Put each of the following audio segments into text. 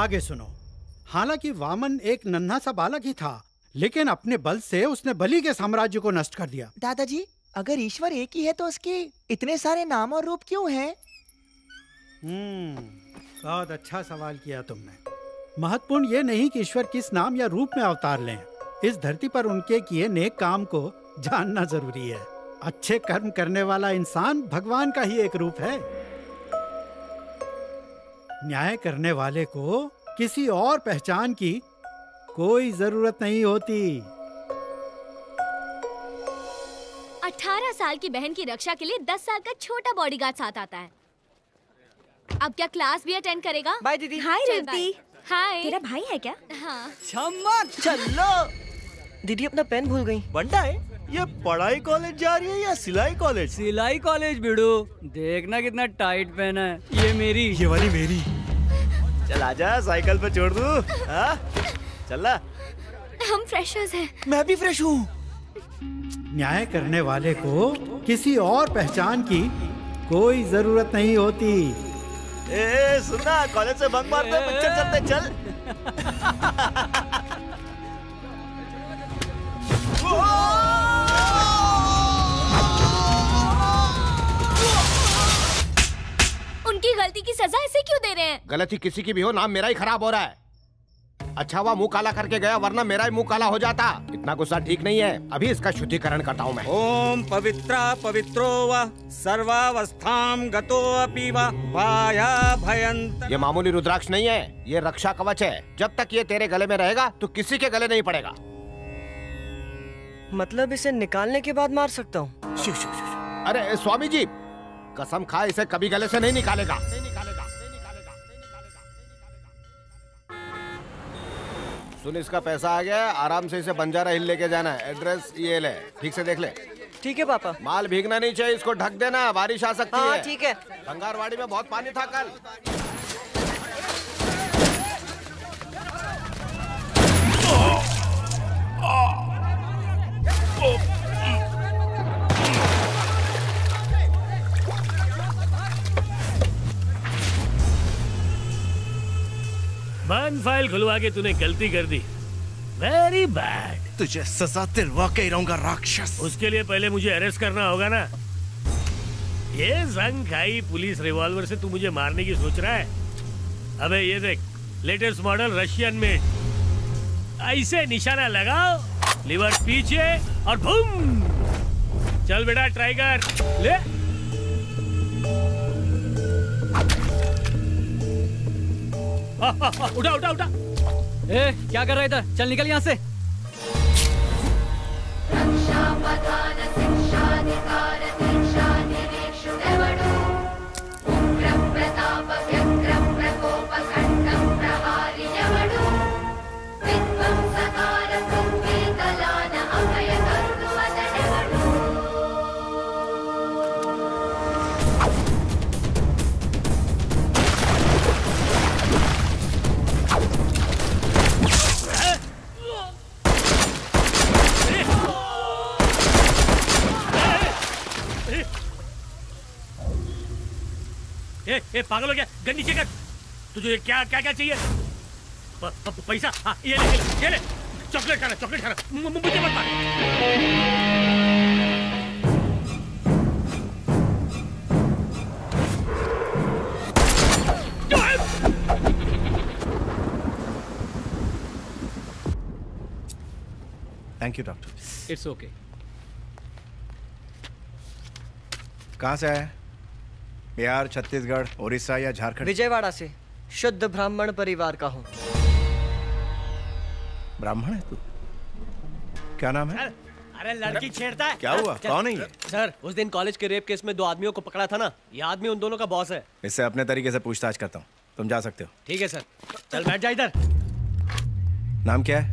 आगे सुनो। हालांकि वामन एक नन्हा सा बालक ही था, लेकिन अपने बल से उसने बलि के साम्राज्य को नष्ट कर दिया। दादाजी, अगर ईश्वर एक ही है तो उसके इतने सारे नाम और रूप क्यों हैं? बहुत अच्छा सवाल किया तुमने। महत्वपूर्ण ये नहीं कि ईश्वर किस नाम या रूप में अवतार लें, इस धरती पर उनके किए नेक काम को जानना जरूरी है। अच्छे कर्म करने वाला इंसान भगवान का ही एक रूप है। न्याय करने वाले को किसी और पहचान की कोई जरूरत नहीं होती। 18 साल की बहन की रक्षा के लिए 10 साल का छोटा बॉडीगार्ड साथ आता है। अब क्या क्लास भी अटेंड करेगा? बाय दीदी। हाय रेवती। हाय। तेरा भाई है क्या? हाँ। क्षमा चलो। दीदी अपना पेन भूल गई। बंटा है ये, पढ़ाई कॉलेज जा रही है या सिलाई कॉलेज? सिलाई कॉलेज भिड़ो, देखना कितना टाइट पेन है। ये मेरी, ये वाली मेरी। चल आजा, साइकिल पे छोड़ दूं। चल ना, हम फ्रेशर्स हैं। मैं भी फ्रेश हूँ। न्याय करने वाले को किसी और पहचान की कोई जरूरत नहीं होती। ए सुना, कॉलेज से बंक मारते पिक्चर चलते चल। उनकी गलती की सजा ऐसे क्यों दे रहे हैं? गलती किसी की भी हो, नाम मेरा ही खराब हो रहा है। अच्छा हुआ मुंह काला करके गया, वरना मेरा ही मुंह काला हो जाता। इतना गुस्सा ठीक नहीं है, अभी इसका शुद्धिकरण करता हूँ मैं। ओम पवित्रा पवित्रो वा सर्वावस्थाम गतो अपि वा भाया भयंत। ये मामूली रुद्राक्ष नहीं है, ये रक्षा कवच है। जब तक ये तेरे गले में रहेगा तो किसी के गले नहीं पड़ेगा। मतलब इसे निकालने के बाद मार सकता हूँ? अरे स्वामी जी कसम खा, इसे कभी गले से नहीं निकालेगा। सुन, इसका पैसा आ गया, आराम से इसे बंजारा हिल लेके जाना है। एड्रेस ये ले, ठीक से देख ले। ठीक है पापा। माल भीगना नहीं चाहिए, इसको ढक देना, बारिश आ सकती है। ठीक है। भंगारवाड़ी में बहुत पानी था कल। बंद फाइल खुलवा के तूने गलती कर दी। Very bad. तुझे सजा दिलवा के रहूंगा राक्षस। उसके लिए पहले मुझे अरेस्ट करना होगा ना। ये जंग खाई पुलिस रिवॉल्वर से तू मुझे मारने की सोच रहा है? अबे ये देख, लेटेस्ट मॉडल रशियन मेड। ऐसे निशाना लगाओ, लिवर पीछे और बूम। चल बेटा ट्राई कर ले। उठा उठा उठा। ए क्या कर रहा है इधर? चल निकल यहाँ से। ए पागल हो गया, गन नीचे कर। तुझे क्या क्या क्या चाहिए? पैसा? हाँ ये ले, चॉकलेट खाना, चॉकलेट खाना। मुझे मत मार। Thank you doctor. It's okay. कहाँ से आया? बिहार, छत्तीसगढ़, ओडिशा या झारखंड? विजयवाड़ा से। शुद्ध ब्राह्मण परिवार का हूँ। ब्राह्मण है तू? क्या नाम है? अरे लड़की छेड़ता है। क्या हुआ? कौन है? सर उस दिन कॉलेज के रेप केस में दो आदमियों को पकड़ा था ना, ये आदमी उन दोनों का बॉस है। इससे अपने तरीके से पूछताछ करता हूँ, तुम जा सकते हो। ठीक है सर। चल बैठ जा इधर। नाम क्या है?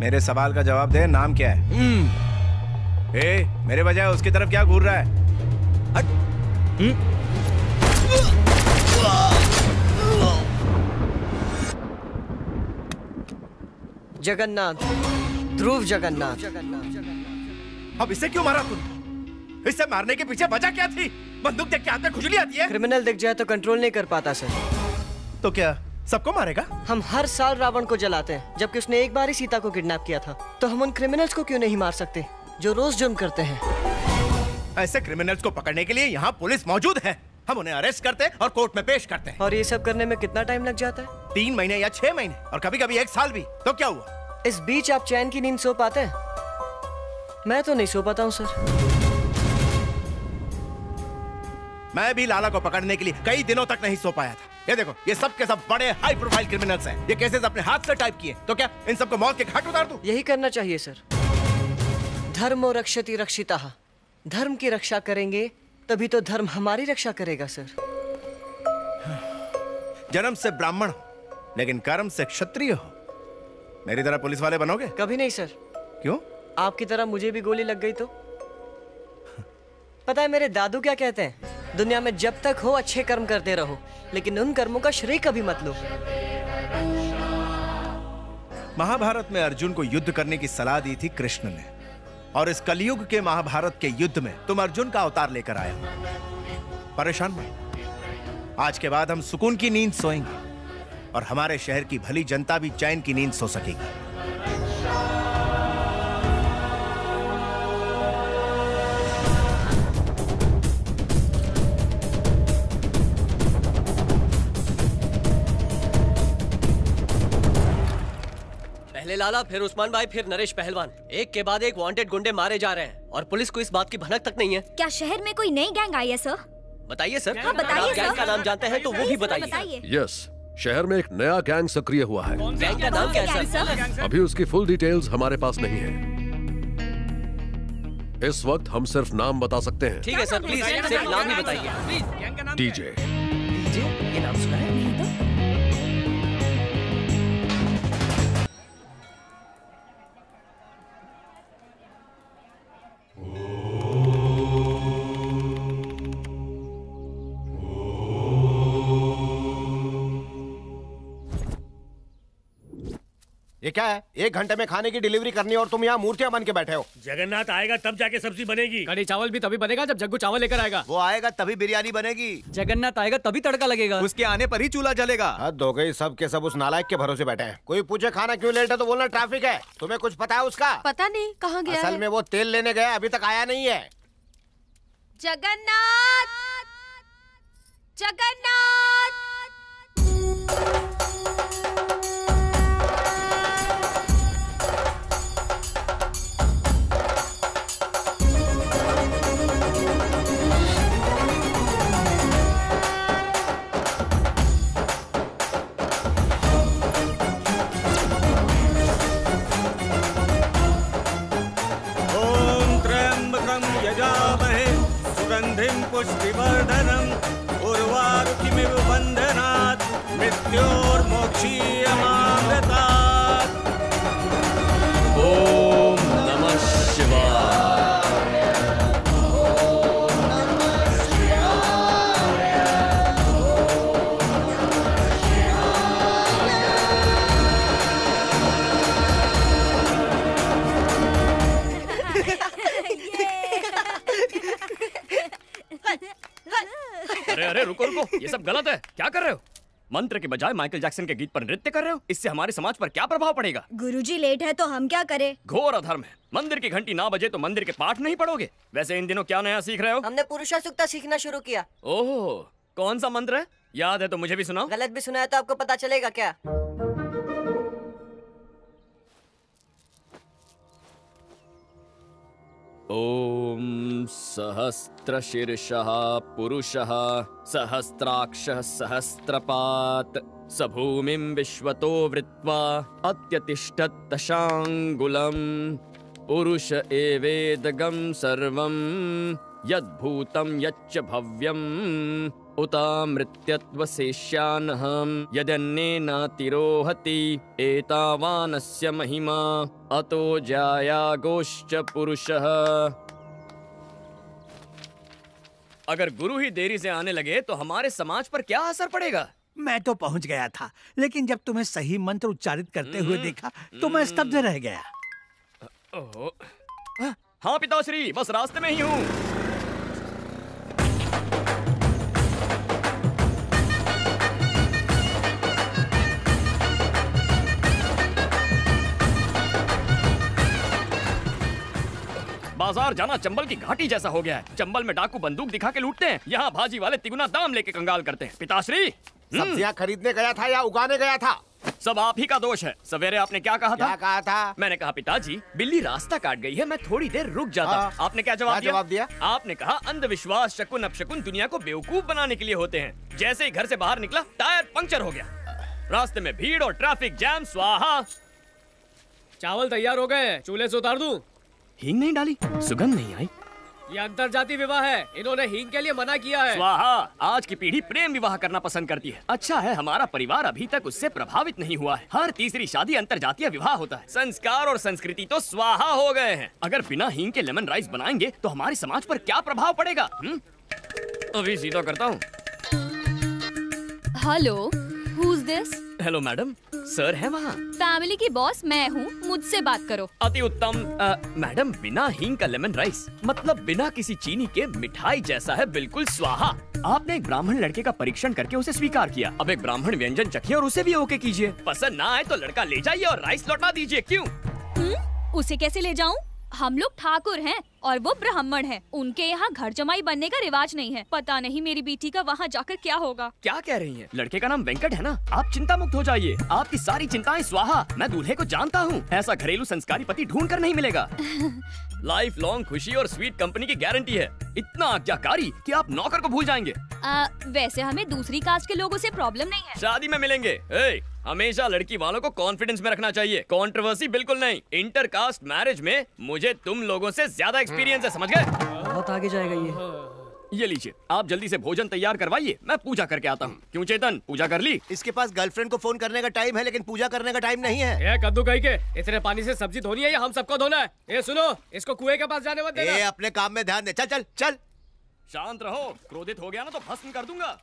मेरे सवाल का जवाब दे, नाम क्या है? ए, मेरे बजाय उसकी तरफ क्या घूर रहा है? जगन्नाथ, ध्रुव जगन्नाथ। अब इसे क्यों मारा तुम? इसे मारने के पीछे वजह क्या थी? बंदूक देख के हाथ में खुजली आती है। क्रिमिनल दिख जाए तो कंट्रोल नहीं कर पाता सर। तो क्या सबको मारेगा? हम हर साल रावण को जलाते हैं, जबकि उसने एक बार ही सीता को किडनैप किया था। तो हम उन क्रिमिनल्स को क्यों नहीं मार सकते जो रोज जुर्म करते हैं? ऐसे क्रिमिनल्स को पकड़ने के लिए यहाँ पुलिस मौजूद है। हम उन्हें अरेस्ट करते हैं और कोर्ट में पेश करते हैं। और ये सब करने में कितना टाइम लग जाता है? 3 महीने या 6 महीने और कभी कभी 1 साल भी। तो क्या हुआ? इस बीच आप चैन की नींद सो पाते हैं? मैं तो नहीं सो पाता हूँ सर। मैं भी लाला को पकड़ने के लिए कई दिनों तक नहीं सो पाया था। ये देखो, ये सब के सब बड़े हाई प्रोफाइल क्रिमिनल्स हैं। ये केसेस अपने हाथ से टाइप किए। तो क्या इन सबको मौत के घाट उतार दूं? यही करना चाहिए सर। धर्मो रक्षति रक्षिताः। धर्म की रक्षा करेंगे तभी तो धर्म हमारी रक्षा करेगा सर। जन्म से ब्राह्मण हो लेकिन कर्म से क्षत्रिय हो। मेरी तरह पुलिस वाले बनोगे? कभी नहीं सर। क्यों? आपकी तरह मुझे भी गोली लग गई तो। पता है मेरे दादू क्या कहते हैं? दुनिया में जब तक हो अच्छे कर्म करते रहो, लेकिन उन कर्मों का श्रेय कभी मत लो। महाभारत में अर्जुन को युद्ध करने की सलाह दी थी कृष्ण ने, और इस कलियुग के महाभारत के युद्ध में तुम अर्जुन का अवतार लेकर आए हो। परेशान मत। आज के बाद हम सुकून की नींद सोएंगे और हमारे शहर की भली जनता भी चैन की नींद सो सकेगी। लाला, फिर उस्मान भाई, फिर नरेश पहलवान। एक के बाद एक वांटेड गुंडे मारे जा रहे हैं और पुलिस को इस बात की भनक तक नहीं है। क्या शहर में कोई नई गैंग आई है सर? बताइए सर। हाँ, बताइए। गैंग का नाम जानते हैं तो वो भी बताइए। यस, शहर में एक नया गैंग सक्रिय हुआ है। गैंग का नाम क्या है सर? अभी उसकी फुल डिटेल्स हमारे पास नहीं है। इस वक्त हम सिर्फ नाम बता सकते हैं। ठीक है सर, प्लीज सिर्फ नाम ही बताइए। डीजे। ये नाम सुना है? ये क्या है? 1 घंटे में खाने की डिलीवरी करनी और तुम यहाँ मूर्तियाँ बन के बैठे हो। जगन्नाथ आएगा तब जाके सब्जी बनेगी। कड़ी चावल भी तभी बनेगा जब जग्गू चावल लेकर आएगा। वो आएगा तभी बिरयानी बनेगी। जगन्नाथ आएगा तभी तड़का लगेगा। उसके आने पर ही चूल्हा जलेगा। हद हो गई, सब के सब उस नालायक के भरोसे बैठे हैं। कोई पूछे खाना क्यों लेट है तो बोलना ट्रैफिक है। तुम्हें कुछ पता है उसका? पता नहीं, कहाँ गया? असल में वो तेल लेने गया, अभी तक आया नहीं है। जगन्नाथ, जगन्नाथ। पुष्टिवर्धनम उर्वारुकिमिव बंधनात् मृत्योर्मोक्षीय मामृतात्। ओम नमः शिवाय। ओम नमः शिवाय। ओम नमः शिवाय। अरे अरे, रुको रुको, ये सब गलत है। क्या कर रहे हो? मंत्र के बजाय माइकल जैक्सन के गीत पर नृत्य कर रहे हो। इससे हमारे समाज पर क्या प्रभाव पड़ेगा? गुरुजी लेट है तो हम क्या करें? घोर अधर्म है। मंदिर की घंटी ना बजे तो मंदिर के पाठ नहीं पढ़ोगे। वैसे इन दिनों क्या नया सीख रहे हो? हमने पुरुष सूक्त सीखना शुरू किया। ओहो, कौन सा मंत्र है? याद है तो मुझे भी सुनाओ। गलत भी सुनाया तो आपको पता चलेगा क्या? ओम सहस्रशिरशा पुरुषः सहस्त्राक्ष सहस्त्रपात सभूमिं विश्वतो वृत्वा अत्यतिष्ठत दशांगुलम पुरुष एवेदगम सर्वं यद्भूतं यच्च भव्यं उतामृत्यत्वसेष्यानः यदन्येनातिरोहति एतावानस्य महिमा अतो जायागोश्च पुरुषः। अगर गुरु ही देरी से आने लगे तो हमारे समाज पर क्या असर पड़ेगा? मैं तो पहुंच गया था, लेकिन जब तुम्हें सही मंत्र उच्चारित करते हुए देखा तो मैं स्तब्ध रह गया। हाँ पिताश्री, बस रास्ते में ही हूँ। बाजार जाना चंबल की घाटी जैसा हो गया है। चंबल में डाकू बंदूक दिखा के लूटते हैं, यहाँ भाजी वाले तिगुना दाम लेके कंगाल करते हैं। पिताश्री, सब्जियाँ खरीदने गया था या उगाने गया था? सब आप ही का दोष है। सवेरे आपने क्या कहा था? मैंने कहा पिताजी बिल्ली रास्ता काट गई है, मैं थोड़ी देर रुक जाता। आपने क्या जवाब दिया? आपने कहा अंधविश्वास शकुन अपशकुन दुनिया को बेवकूफ बनाने के लिए होते हैं। जैसे ही घर से बाहर निकला टायर पंक्चर हो गया, रास्ते में भीड़ और ट्रैफिक जैम। स्वाहा, चावल तैयार हो गए, चूल्हे से उतार दूं। हींग नहीं डाली, सुगंध नहीं आई। ये अंतरजातीय विवाह है, इन्होंने हींग के लिए मना किया है। स्वाहा, आज की पीढ़ी प्रेम विवाह करना पसंद करती है। अच्छा है हमारा परिवार अभी तक उससे प्रभावित नहीं हुआ है। हर तीसरी शादी अंतरजातीय विवाह होता है। संस्कार और संस्कृति तो स्वाहा हो गए हैं। अगर बिना हींग के लेमन राइस बनाएंगे तो हमारे समाज पर क्या प्रभाव पड़ेगा? अभी सीधा करता हूँ। Hello, Who's this? Hello madam, sir है वहाँ। फैमिली की बॉस मैं हूँ, मुझसे बात करो। अति उत्तम। मैडम, बिना हींग का लेमन राइस मतलब बिना किसी चीनी के मिठाई जैसा है, बिल्कुल स्वाहा। आपने एक ब्राह्मण लड़के का परीक्षण करके उसे स्वीकार किया, अब एक ब्राह्मण व्यंजन चखिए और उसे भी ओके कीजिए। पसंद ना आए तो लड़का ले जाइए और राइस लौटा दीजिए। क्यों? उसे कैसे ले जाऊँ? हम लोग ठाकुर हैं और वो ब्राह्मण है, उनके यहाँ घर जमाई बनने का रिवाज नहीं है। पता नहीं मेरी बेटी का वहाँ जाकर क्या होगा। क्या कह रही हैं? लड़के का नाम वेंकट है ना? आप चिंता मुक्त हो जाइए, आपकी सारी चिंताएं स्वाहा। मैं दूल्हे को जानता हूँ, ऐसा घरेलू संस्कारी पति ढूंढ कर नहीं मिलेगा। लाइफ लॉन्ग खुशी और स्वीट कंपनी की गारंटी है। इतना आज्ञाकारी कि आप नौकर को भूल जाएंगे। वैसे हमें दूसरी कास्ट के लोगों से प्रॉब्लम नहीं है। शादी में मिलेंगे। हमेशा लड़की वालों को कॉन्फिडेंस में रखना चाहिए, कंट्रोवर्सी बिल्कुल नहीं। इंटर कास्ट मैरिज में मुझे तुम लोगों से ज्यादा एक्सपीरियंस है, समझ गए? बहुत आगे जाएगा ये लीजिए, आप जल्दी से भोजन तैयार करवाइए, मैं पूजा करके आता हूँ। क्यों चेतन, पूजा कर ली? इसके पास गर्लफ्रेंड को फोन करने का टाइम है लेकिन पूजा करने का टाइम नहीं है। कद्दू कहीं के इतने पानी से सब्जी धोनी है या हम सबको धोना है? ये सुनो, इसको कुएं के पास जाने मत देना। अपने काम में ध्यान दे। चल चल चल, शांत रहो, क्रोधित हो गया ना तो भस्म कर दूंगा।